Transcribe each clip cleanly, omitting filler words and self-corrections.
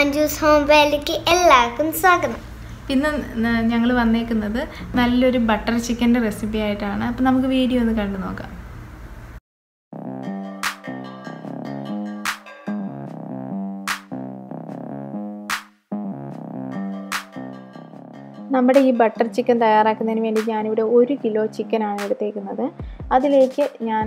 Anju's home valleyக்கு എല്ലാവർക്കും സ്വാഗതം. ഇന്ന് ഞങ്ങൾ വന്നേക്കുന്നത് നല്ലൊരു ബട്ടർ ചിക്കന്റെ റെസിപ്പി ആയിട്ടാണ്. അപ്പോൾ നമുക്ക് വീഡിയോ ഒന്ന് കണ്ടു നോക്കാം. നമ്മുടെ ഈ ബട്ടർ ചിക്കൻ തയ്യാറാക്കുന്നതിന് വേണ്ടി ഞാൻ ഇവിടെ 1 കിലോ ചിക്കൻ ആണ് എടുത്തേക്കുന്നത്. അതിലേക്ക് ഞാൻ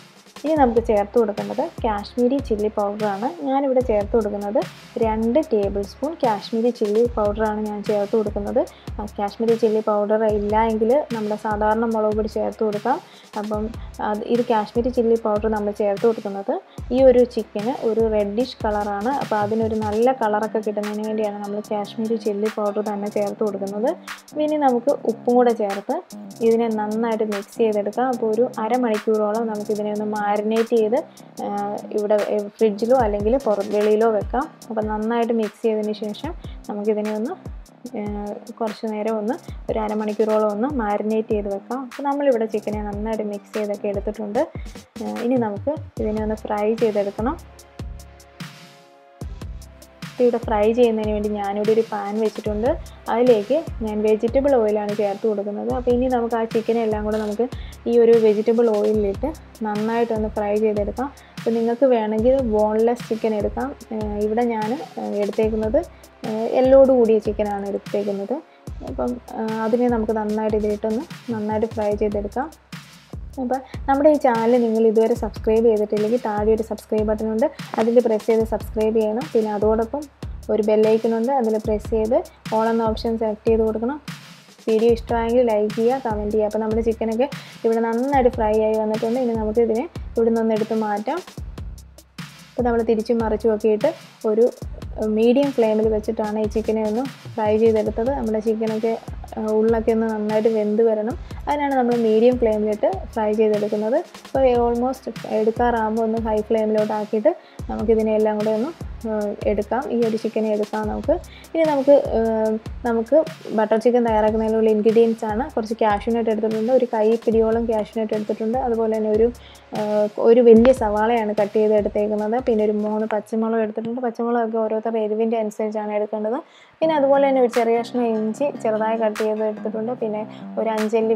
ഇനി നമുക്ക് ചേർത്ത് കൊടുക്കേണ്ടത് കാശ്മീരി ചില്ലി പൗഡറാണ്. ഞാൻ ഇവിടെ ചേർത്ത് കൊടുക്കുന്നത് 2 ടേബിൾസ്പൂൺ കാശ്മീരി ചില്ലി പൗഡറാണ് ഞാൻ ചേർത്ത് കൊടുക്കുന്നത്. കാശ്മീരി ചില്ലി പൗഡർ ഇല്ലെങ്കിൽ നമ്മുടെ സാധാരണ മുളക് പൊടി ചേർത്ത് കൊടുക്കാം. അപ്പം ഇത് കാശ്മീരി ചില്ലി പൗഡർ നമ്മൾ ചേർത്ത് കൊടുക്കുന്നത് ഈ ഒരു ചിക്കന് ഒരു റെഡിഷ് കളറാണ്. അപ്പോൾ അതിനൊരു നല്ല കളറൊക്കെ കിട്ടുന്നതിന് വേണ്ടിയാണ് നമ്മൾ കാശ്മീരി ചില്ലി പൗഡർ തന്നെ ചേർത്ത് കൊടുക്കുന്നത്. ഇനി നമുക്ക് ഉപ്പും കൂടെ ചേർത്ത് ഇതിനെ നന്നായിട്ട് മിക്സ് ചെയ്തെടുക്കാം. അപ്പോൾ ഒരു അരമണിക്കൂറോളം നമുക്കിതിനെ ഒന്ന് മാരിനേറ്റ് ചെയ്ത് ഇവിടെ ഫ്രിഡ്ജിലോ അല്ലെങ്കിൽ വെളിയിലോ വെക്കാം. അപ്പോൾ നന്നായിട്ട് മിക്സ് ചെയ്തതിന് ശേഷം നമുക്കിതിനെ ഒന്ന് കുറച്ച് നേരം ഒന്ന് ഒരു അരമണിക്കൂറോളം ഒന്ന് മാരിനേറ്റ് ചെയ്ത് വെക്കാം. അപ്പോൾ നമ്മളിവിടെ ചിക്കനെ നന്നായിട്ട് മിക്സ് ചെയ്തൊക്കെ എടുത്തിട്ടുണ്ട്. ഇനി നമുക്ക് ഇതിനെ ഒന്ന് ഫ്രൈ ചെയ്തെടുക്കണം. ഇവിടെ ഫ്രൈ ചെയ്യുന്നതിന് വേണ്ടി ഞാനിവിടെ ഒരു പാൻ വെച്ചിട്ടുണ്ട്. അതിലേക്ക് ഞാൻ വെജിറ്റബിൾ ഓയിലാണ് ചേർത്ത് കൊടുക്കുന്നത്. അപ്പോൾ ഇനി നമുക്ക് ആ ചിക്കനെല്ലാം കൂടെ നമുക്ക് ഈ ഒരു വെജിറ്റബിൾ ഓയിലിട്ട് നന്നായിട്ടൊന്ന് ഫ്രൈ ചെയ്തെടുക്കാം. അപ്പോൾ നിങ്ങൾക്ക് വേണമെങ്കിൽ ബോൺലെസ് ചിക്കൻ എടുക്കാം. ഇവിടെ ഞാൻ എടുത്തേക്കുന്നത് എല്ലോട് കൂടിയ ചിക്കനാണ് എടുത്തേക്കുന്നത്. അപ്പം അതിനെ നമുക്ക് നന്നായിട്ട് ഇതിലിട്ടൊന്ന് നന്നായിട്ട് ഫ്രൈ ചെയ്തെടുക്കാം. അപ്പോൾ നമ്മുടെ ഈ ചാനൽ നിങ്ങൾ ഇതുവരെ സബ്സ്ക്രൈബ് ചെയ്തിട്ടില്ലെങ്കിൽ താഴെ ഒരു സബ്സ്ക്രൈബ് ബട്ടനുണ്ട്, അതിൽ പ്രസ് ചെയ്ത് സബ്സ്ക്രൈബ് ചെയ്യണം. പിന്നെ അതോടൊപ്പം ഒരു ബെല്ലൈക്കനുണ്ട്, അതിൽ പ്രസ് ചെയ്ത് ഓൾ എന്ന ഓപ്ഷൻ സെലക്ട് ചെയ്ത് കൊടുക്കണം. വീഡിയോ ഇഷ്ടമായെങ്കിൽ ലൈക്ക് ചെയ്യുക, കമൻറ്റ് ചെയ്യുക. അപ്പോൾ നമ്മുടെ ചിക്കനൊക്കെ ഇവിടെ നന്നായിട്ട് ഫ്രൈ ആയി വന്നിട്ടുണ്ട്. ഇനി നമുക്ക് ഇതിനെ ഇവിടെ നിന്നൊന്നെടുത്ത് മാറ്റാം. അപ്പോൾ നമ്മൾ തിരിച്ചും മറിച്ചും ഒക്കെ ഇട്ട് ഒരു മീഡിയം ഫ്ലെയിമിൽ വെച്ചിട്ടാണ് ഈ ചിക്കനെ ഒന്ന് ഫ്രൈ ചെയ്തെടുത്തത്. നമ്മുടെ ചിക്കനൊക്കെ ഉള്ളൊക്കെ ഒന്ന് നന്നായിട്ട് വെന്ത് വരണം. അതിനാണ് നമ്മൾ മീഡിയം ഫ്ലെയിമിലിട്ട് ഫ്രൈ ചെയ്തെടുക്കുന്നത്. അപ്പോൾ ഓൾമോസ്റ്റ് എടുക്കാറാകുമ്പോൾ ഒന്ന് ഹൈ ഫ്ലെയിമിലോട്ട് ആക്കിയിട്ട് നമുക്കിതിനെല്ലാം കൂടെ ഒന്ന് എടുക്കാം. ഈ ഒരു ചിക്കനെ എടുക്കാം നമുക്ക്. ഇനി നമുക്ക് ബട്ടർ ചിക്കൻ തയ്യാറാക്കുന്നതിനുള്ള ഇൻഗ്രീഡിയൻസ് ആണ്. കുറച്ച് കാഷ്യൂനട്ട് എടുത്തിട്ടുണ്ട്, ഒരു കൈപ്പിടിയോളം കാഷ്യൂനട്ട് എടുത്തിട്ടുണ്ട്. അതുപോലെ തന്നെ ഒരു വലിയ സവാളയാണ് കട്ട് ചെയ്ത് എടുത്തേക്കുന്നത്. പിന്നെ ഒരു 3 പച്ചമുളക് എടുത്തിട്ടുണ്ട്. പച്ചമുളകൊക്കെ ഓരോരുത്തരുടെ എരിവിൻ്റെ അനുസരിച്ചാണ് എടുക്കേണ്ടത്. പിന്നെ അതുപോലെ തന്നെ ഒരു ചെറിയ കഷ്ണം ഇഞ്ചി ചെറുതായി കട്ട് ചെയ്ത് എടുത്തിട്ടുണ്ട്. പിന്നെ ഒരു 5 അല്ലി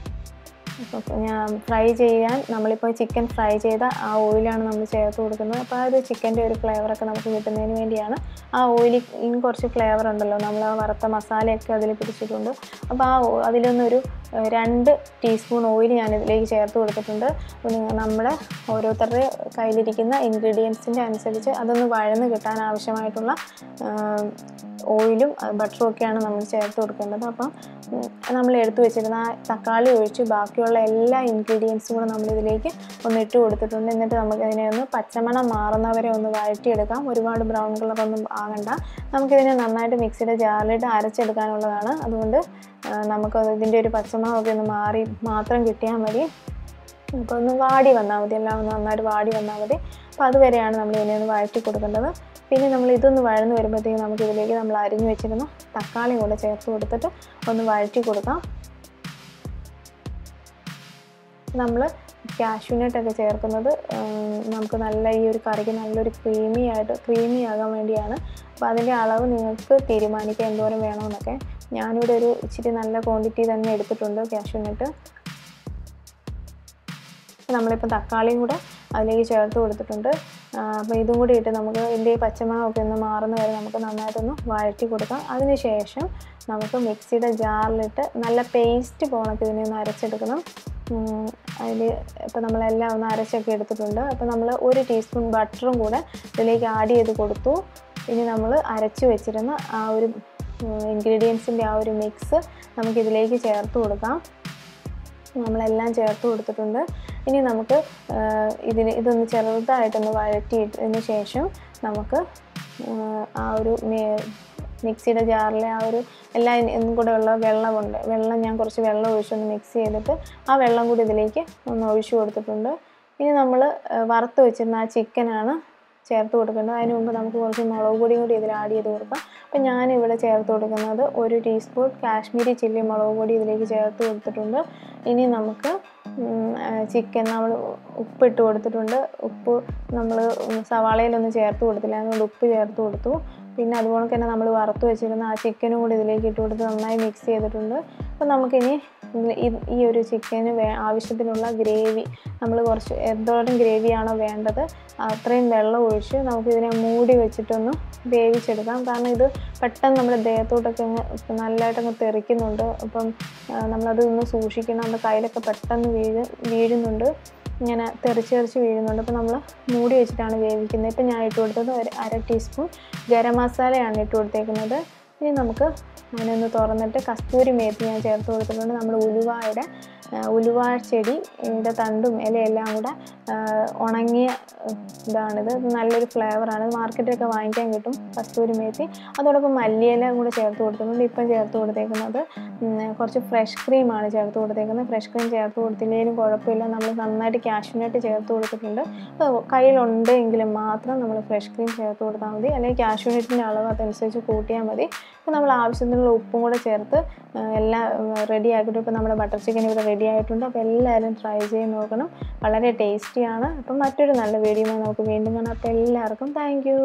ഞാൻ ഫ്രൈ ചെയ്യാൻ നമ്മളിപ്പോൾ ചിക്കൻ ഫ്രൈ ചെയ്ത ആ ഓയിലാണ് നമ്മൾ ചേർത്ത് കൊടുക്കുന്നത്. അപ്പോൾ ആ ഒരു ചിക്കൻ്റെ ഒരു ഫ്ലേവറൊക്കെ നമുക്ക് കിട്ടുന്നതിന് വേണ്ടിയാണ്. ആ ഓയിലിൽ കുറച്ച് ഫ്ലേവർ ഉണ്ടല്ലോ, നമ്മൾ ആ വറുത്ത മസാലയൊക്കെ അതിൽ പിടിച്ചിട്ടുണ്ട്. അപ്പോൾ ആ അതിലൊന്നൊരു 2 ടീസ്പൂൺ ഓയിൽ ഞാനിതിലേക്ക് ചേർത്ത് കൊടുത്തിട്ടുണ്ട്. നമ്മുടെ ഓരോരുത്തരുടെ കയ്യിലിരിക്കുന്ന ഇൻഗ്രീഡിയൻസിൻ്റെ അനുസരിച്ച് അതൊന്ന് വഴന്ന് കിട്ടാൻ ആവശ്യമായിട്ടുള്ള ഓയിലും ബട്ടറും ഒക്കെയാണ് നമ്മൾ ചേർത്ത് കൊടുക്കേണ്ടത്. അപ്പം നമ്മൾ എടുത്തു വെച്ചിരുന്ന ആ തക്കാളി ഒഴിച്ച് ബാക്കിയുള്ള എല്ലാ ഇൻഗ്രീഡിയൻസും കൂടെ നമ്മളിതിലേക്ക് ഒന്നിട്ട് കൊടുത്തിട്ടുണ്ട്. എന്നിട്ട് നമുക്കിതിനെ ഒന്ന് പച്ചമണം മാറുന്നവരെ ഒന്ന് വഴറ്റിയെടുക്കാം. ഒരുപാട് ബ്രൗൺ കളറൊന്നും ആകണ്ട. നമുക്കിതിനെ നന്നായിട്ട് മിക്സിയുടെ ജാറിലിട്ട് അരച്ചെടുക്കാനുള്ളതാണ്. അതുകൊണ്ട് നമുക്കതിൻ്റെ ഒരു പച്ചമണമൊക്കെ ഒന്ന് മാറി മാത്രം കിട്ടിയാൽ മതി. അപ്പോൾ ഒന്ന് വാടി വന്നാൽ മതി, എല്ലാം ഒന്ന് നന്നായിട്ട് വാടി വന്നാൽ മതി. അപ്പോൾ അതുവരെയാണ് നമ്മൾ ഇതിനെ ഒന്ന് വഴറ്റി കൊടുക്കേണ്ടത്. പിന്നെ നമ്മൾ ഇതൊന്ന് വഴന്ന് വരുമ്പോഴത്തേക്ക് നമുക്കിതിലേക്ക് നമ്മൾ അരിഞ്ഞു വെച്ചിരുന്ന തക്കാളി കൂടെ ചേർത്ത് കൊടുത്തിട്ട് ഒന്ന് വഴറ്റി കൊടുക്കാം. നമ്മൾ കാഷ്യൂനട്ടൊക്കെ ചേർക്കുന്നത് നമുക്ക് നല്ല ഈ ഒരു കറിക്ക് നല്ലൊരു ക്രീമി ആകാൻ വേണ്ടിയാണ്. അപ്പോൾ അതിൻ്റെ അളവ് നിങ്ങൾക്ക് തീരുമാനിക്കുക എന്തോരം വേണമെന്നൊക്കെ. ഞാനിവിടെ ഒരു ഇച്ചിരി നല്ല ക്വാണ്ടിറ്റി തന്നെ എടുത്തിട്ടുണ്ട് കാഷ്യൂനട്ട്. നമ്മളിപ്പോൾ തക്കാളിയും കൂടെ അതിലേക്ക് ചേർത്ത് കൊടുത്തിട്ടുണ്ട്. അപ്പോൾ ഇതും കൂടി ഇട്ട് നമുക്ക് ഇതിൻ്റെ പച്ചമണമൊക്കെ ഒന്ന് മാറുന്ന വരെ നമുക്ക് നന്നായിട്ടൊന്ന് വഴറ്റി കൊടുക്കാം. അതിനുശേഷം നമുക്ക് മിക്സിയുടെ ജാറിലിട്ട് നല്ല പേസ്റ്റ് പോണൊക്കെ ഇതിനെ ഒന്ന് അരച്ചെടുക്കണം. അതിൽ ഇപ്പോൾ നമ്മളെല്ലാം ഒന്ന് അരച്ചൊക്കെ എടുത്തിട്ടുണ്ട്. അപ്പോൾ നമ്മൾ 1 ടീസ്പൂൺ ബട്ടറും കൂടെ ഇതിലേക്ക് ആഡ് ചെയ്ത് കൊടുത്തു. ഇനി നമ്മൾ അരച്ചു വെച്ചിരുന്ന ആ ഒരു ഇൻഗ്രീഡിയൻസിന്റെ ആ ഒരു മിക്സ് നമുക്ക് ഇതിലേക്ക് ചേർത്ത് കൊടുക്കാം നമ്മളെല്ലാം ചേർത്ത് കൊടുത്തിട്ടുണ്ട് ഇനി നമുക്ക് ഇതിനെ ഇതൊന്ന് ചെറുതായിട്ടൊന്ന് വഴറ്റിയതിനു ശേഷം നമുക്ക് ആ ഒരു മിക്സിയുടെ ജാറിലെ ആ ഒരു എല്ലാ ഇന്നും കൂടെയുള്ള വെള്ളമുണ്ട് വെള്ളം ഞാൻ കുറച്ച് വെള്ളം ഒഴിച്ചൊന്ന് മിക്സ് ചെയ്തിട്ട് ആ വെള്ളം കൂടി ഇതിലേക്ക് ഒന്ന് ഒഴിച്ചു കൊടുത്തിട്ടുണ്ട് ഇനി നമ്മൾ വറുത്ത് വെച്ചിരുന്ന ആ ചിക്കനാണ് ചേർത്ത് കൊടുക്കുന്നത് അതിനു മുമ്പ് നമുക്ക് കുറച്ച് മുളക് പൊടി കൂടി ഇതിൽ ആഡ് ചെയ്ത് കൊടുക്കാം അപ്പോൾ ഞാനിവിടെ ചേർത്ത് കൊടുക്കുന്നത് ഒരു ടീസ്പൂൺ കാശ്മീരി ചില്ലി മുളക് പൊടി ഇതിലേക്ക് ചേർത്ത് കൊടുത്തിട്ടുണ്ട് ഇനി നമുക്ക് ചിക്കൻ നമ്മൾ ഉപ്പിട്ട് കൊടുത്തിട്ടുണ്ട് ഉപ്പ് നമ്മൾ സവാളയിലൊന്നും ചേർത്ത് കൊടുത്തില്ല അതുകൊണ്ട് ഉപ്പ് ചേർത്ത് കൊടുത്തു പിന്നെ അതുപോലെ തന്നെ നമ്മൾ വറുത്ത് വെച്ചിരുന്ന ആ ചിക്കനും കൂടി ഇതിലേക്ക് ഇട്ട് കൊടുത്ത് നന്നായി മിക്സ് ചെയ്തിട്ടുണ്ട് അപ്പോൾ നമുക്കിനി ഈ ഒരു ചിക്കന് ആവശ്യത്തിനുള്ള ഗ്രേവി നമ്മൾ കുറച്ച് എന്തോരം ഗ്രേവിയാണോ വേണ്ടത് അത്രയും വെള്ളം ഒഴിച്ച് നമുക്കിതിനെ മൂടി വെച്ചിട്ടൊന്ന് വേവിച്ചെടുക്കാം കാരണം ഇത് പെട്ടെന്ന് നമ്മുടെ ദേഹത്തോട്ടൊക്കെ നല്ലതായിട്ടൊന്ന് തെറിക്കുന്നുണ്ട് അപ്പം നമ്മളത് ഒന്ന് സൂക്ഷിക്കണം നമ്മുടെ കയ്യിലൊക്കെ പെട്ടെന്ന് വീഴുന്നുണ്ട് ഇങ്ങനെ തെറിച്ച് വീഴുന്നുണ്ട് അപ്പോൾ നമ്മൾ മൂടി വെച്ചിട്ടാണ് വേവിക്കുന്നത് ഇപ്പം ഞാൻ ഇട്ട് കൊടുത്തത് ഒരു അര ടീസ്പൂൺ ഗരം മസാലയാണ് ഇട്ട് കൊടുത്തേക്കുന്നത് ഇനി നമുക്ക് അതിനൊന്ന് തുറന്നിട്ട് കസ്തൂരി മേത്തി ഞാൻ ചേർത്ത് കൊടുത്തിട്ടുണ്ട് നമ്മൾ ഉലുവ ചെടിയുടെ തണ്ടും ഇലയെല്ലാം കൂടെ ഉണങ്ങിയ ഇതാണിത് നല്ലൊരു ഫ്ലേവറാണ് മാർക്കറ്റിലൊക്കെ വാങ്ങിക്കാൻ കിട്ടും കസ്തൂരി മേത്തി അതോടൊപ്പം മല്ലിയില കൂടെ ചേർത്ത് കൊടുത്തിട്ടുണ്ട് ഇപ്പം ചേർത്ത് കൊടുത്തേക്കുന്നത് കുറച്ച് ഫ്രഷ് ക്രീമാണ് ചേർത്ത് കൊടുത്തേക്കുന്നത് ഫ്രഷ് ക്രീം ചേർത്ത് കൊടുത്തില്ലെങ്കിലും കുഴപ്പമില്ല നമ്മൾ നന്നായിട്ട് കാഷ്യൂനട്ട് ചേർത്ത് കൊടുത്തിട്ടുണ്ട് കയ്യിലുണ്ട് എങ്കിലും മാത്രം നമ്മൾ ഫ്രഷ് ക്രീം ചേർത്ത് കൊടുത്താൽ മതി അല്ലെങ്കിൽ കാഷ്യൂനട്ടിൻ്റെ അളവ് അതനുസരിച്ച് കൂട്ടിയാൽ മതി അപ്പോൾ നമ്മൾ ആവശ്യത്തിനുള്ള ഉപ്പും കൂടെ ചേർത്ത് എല്ലാം റെഡി ആക്കിയിട്ട് ഇപ്പോൾ നമ്മുടെ ബട്ടർ ചിക്കൻ ഇവിടെ റെഡി ആയിട്ടുണ്ട് അപ്പോൾ എല്ലാവരും ട്രൈ ചെയ്ത് നോക്കണം വളരെ ടേസ്റ്റിയാണ് അപ്പം മറ്റൊരു നല്ല വീഡിയോ നമുക്ക് വീണ്ടും കാണാം അപ്പോൾ എല്ലാവർക്കും താങ്ക് യു